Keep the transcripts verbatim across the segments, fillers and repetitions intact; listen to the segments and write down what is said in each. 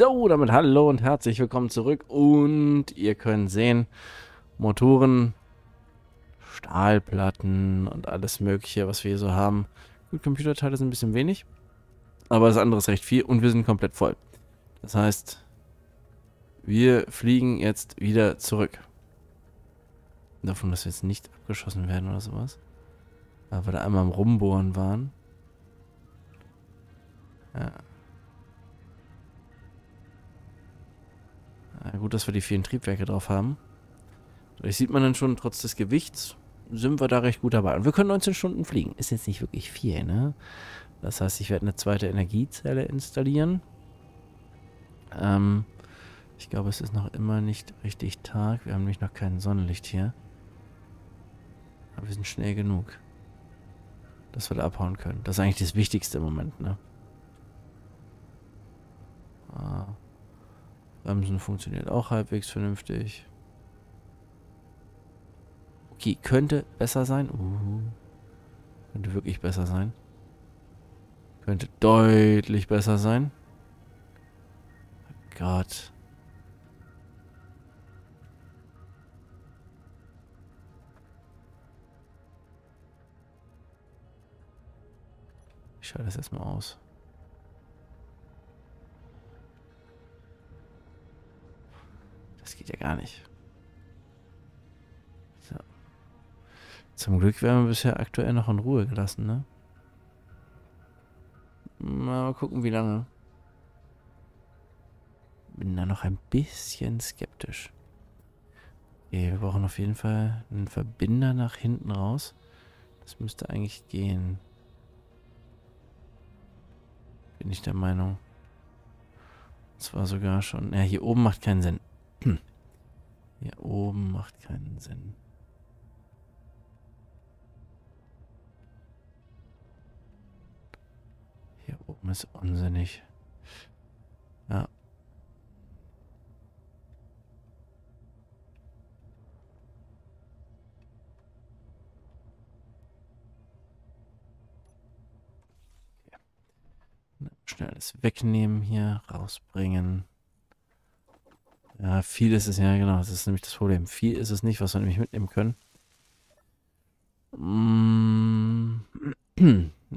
So, damit hallo und herzlich willkommen zurück. Und ihr könnt sehen, Motoren, Stahlplatten und alles mögliche, was wir hier so haben. Gut, Computerteile sind ein bisschen wenig, aber das andere ist recht viel und wir sind komplett voll. Das heißt, wir fliegen jetzt wieder zurück. Davon, dass wir jetzt nicht abgeschossen werden oder sowas. Weil wir da einmal am Rumbohren waren. Ja. Gut, dass wir die vielen Triebwerke drauf haben. Das sieht man dann schon, trotz des Gewichts sind wir da recht gut dabei. Und wir können neunzehn Stunden fliegen. Ist jetzt nicht wirklich viel, ne? Das heißt, ich werde eine zweite Energiezelle installieren. Ähm, ich glaube, es ist noch immer nicht richtig Tag. Wir haben nämlich noch kein Sonnenlicht hier. Aber wir sind schnell genug, dass wir da abhauen können. Das ist eigentlich das Wichtigste im Moment, ne? Ah. Bremsen funktioniert auch halbwegs vernünftig. Okay, könnte besser sein. Uh, könnte wirklich besser sein. Könnte deutlich besser sein. Oh Gott. Ich schalte das erstmal aus. Das geht ja gar nicht. So. Zum Glück werden wir bisher aktuell noch in Ruhe gelassen, ne? Mal gucken, wie lange. Bin da noch ein bisschen skeptisch. Okay, wir brauchen auf jeden Fall einen Verbinder nach hinten raus. Das müsste eigentlich gehen. Bin ich der Meinung. Und zwar sogar schon. Ja, hier oben macht keinen Sinn. Hier oben macht keinen Sinn. Hier oben ist unsinnig. Ja. Okay. Schnell alles wegnehmen hier, rausbringen. Ja, viel ist es, ja genau, das ist nämlich das Problem. Viel ist es nicht, was wir nämlich mitnehmen können.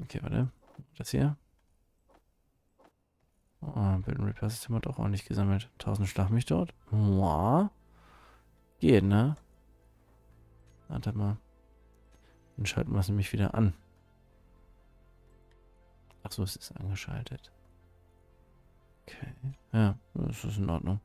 Okay, warte. Das hier. Oh, Build and Repair System hat auch ordentlich gesammelt. tausend Schlag mich dort. Wow. Geht, ne? Warte mal. Dann schalten wir es nämlich wieder an. Achso, es ist angeschaltet. Okay. Ja, das ist in Ordnung.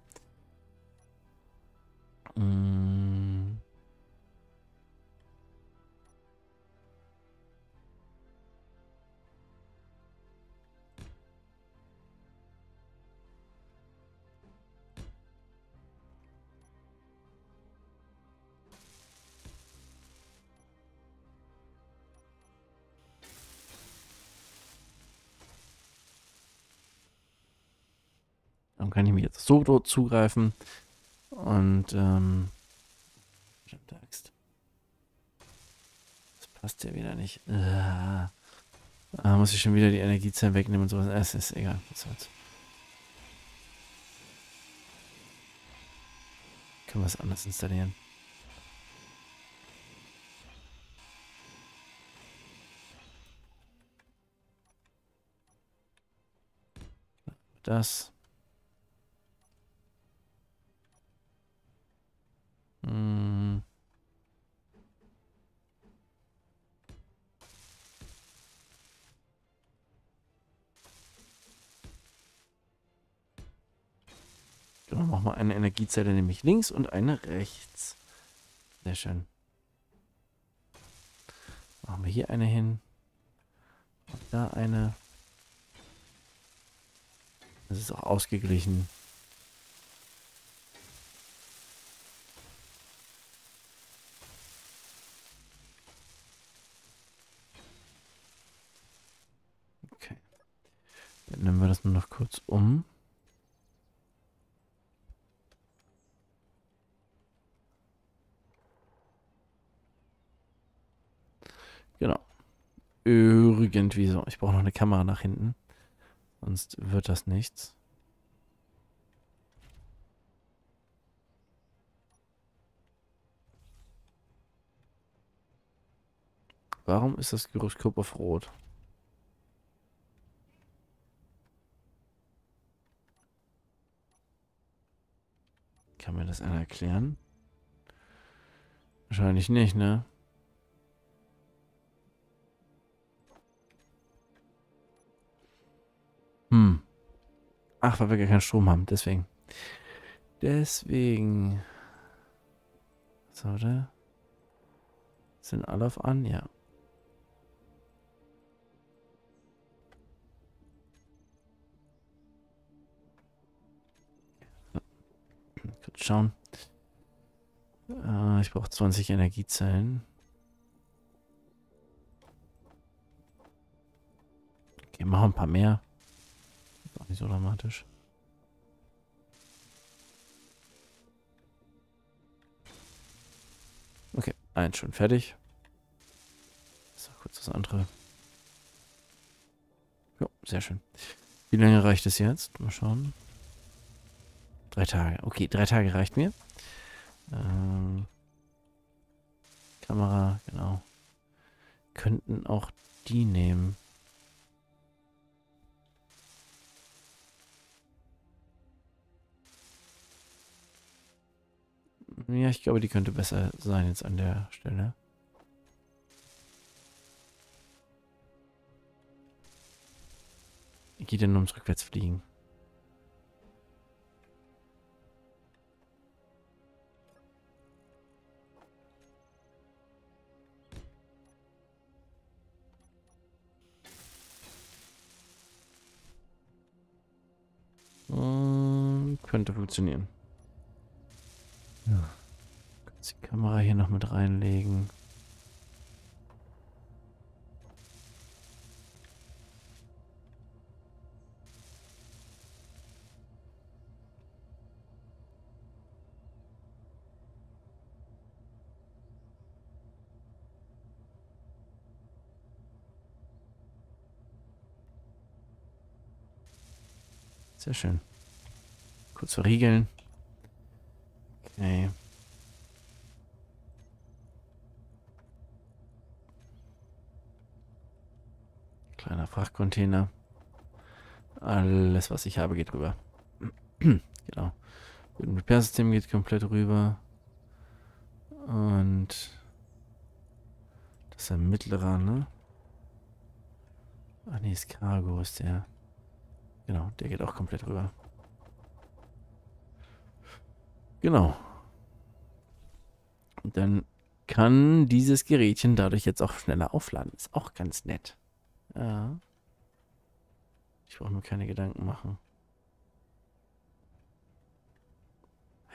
Dann kann ich mich jetzt so dort zugreifen. Und, ähm, verdammte Axt. Das passt ja wieder nicht. Ah, muss ich schon wieder die Energiezellen wegnehmen und sowas. Es ist egal. Was soll's. Können wir es anders installieren. Das. Genau, machen wir eine Energiezelle nämlich links und eine rechts. Sehr schön. Machen wir hier eine hin. Und da eine. Das ist auch ausgeglichen. Dann nehmen wir das nur noch kurz um. Genau. Irgendwie so. Ich brauche noch eine Kamera nach hinten. Sonst wird das nichts. Warum ist das Gyroskop auf Rot? Kann mir das einer erklären? Wahrscheinlich nicht, ne? Hm. Ach, weil wir gar keinen Strom haben, deswegen. Deswegen. So, oder? Sind alle auf an? Ja. Kurz schauen. Äh, ich brauche zwanzig Energiezellen. Okay, machen ein paar mehr. Ist auch nicht so dramatisch. Okay, eins schon fertig. So, kurz das andere. Ja, sehr schön. Wie lange reicht es jetzt? Mal schauen. Drei Tage. Okay, drei Tage reicht mir. Ähm, Kamera, genau. Könnten auch die nehmen. Ja, ich glaube, die könnte besser sein jetzt an der Stelle. Geht ja nur ums Rückwärtsfliegen. Und könnte funktionieren. Ja. Kannst die Kamera hier noch mit reinlegen. Sehr schön. Kurz verriegeln. Okay. Kleiner Frachtcontainer. Alles, was ich habe, geht rüber. Genau. Mit dem Repair-System geht komplett rüber. Und das ist ein mittlerer, ne? Ach nee, ist Cargo, ist der. Genau, der geht auch komplett rüber. Genau. Und dann kann dieses Gerätchen dadurch jetzt auch schneller aufladen. Ist auch ganz nett. Ja. Ich brauche mir keine Gedanken machen.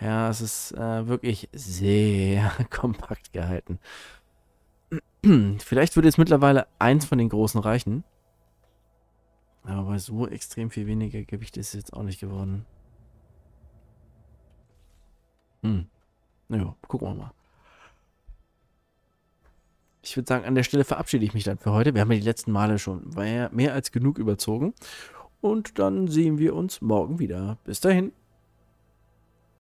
Ja, es ist äh, wirklich sehr kompakt gehalten. Vielleicht würde jetzt mittlerweile eins von den großen reichen. Aber so extrem viel weniger Gewicht ist jetzt auch nicht geworden. Hm. Naja, gucken wir mal. Ich würde sagen, an der Stelle verabschiede ich mich dann für heute. Wir haben ja die letzten Male schon mehr als genug überzogen. Und dann sehen wir uns morgen wieder. Bis dahin.